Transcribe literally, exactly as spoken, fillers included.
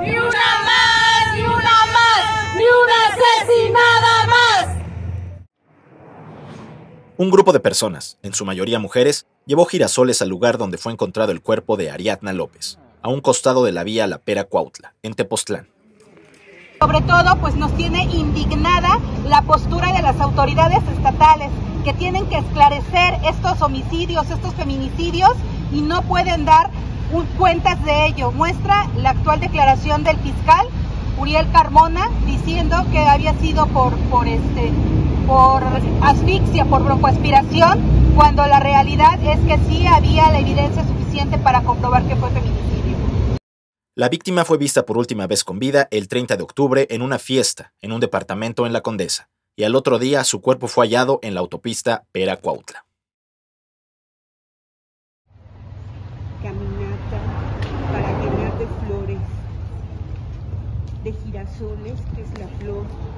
¡Ni una más! ¡Ni una más! ¡Ni una asesinada más! Un grupo de personas, en su mayoría mujeres, llevó girasoles al lugar donde fue encontrado el cuerpo de Ariadna López, a un costado de la vía La Pera-Cuautla, en Tepoztlán. Sobre todo, pues nos tiene indignada la postura de las autoridades estatales, que tienen que esclarecer estos homicidios, estos feminicidios, y no pueden dar cuentas de ello. Muestra la actual declaración del fiscal Uriel Carmona, diciendo que había sido por, por, este, por asfixia, por broncoaspiración, cuando la realidad es que sí había la evidencia suficiente para comprobar que fue feminicidio. La víctima fue vista por última vez con vida el treinta de octubre en una fiesta en un departamento en la Condesa, y al otro día su cuerpo fue hallado en la autopista Pera-Cuautla. Caminata para llenar de flores, de girasoles, que es la flor.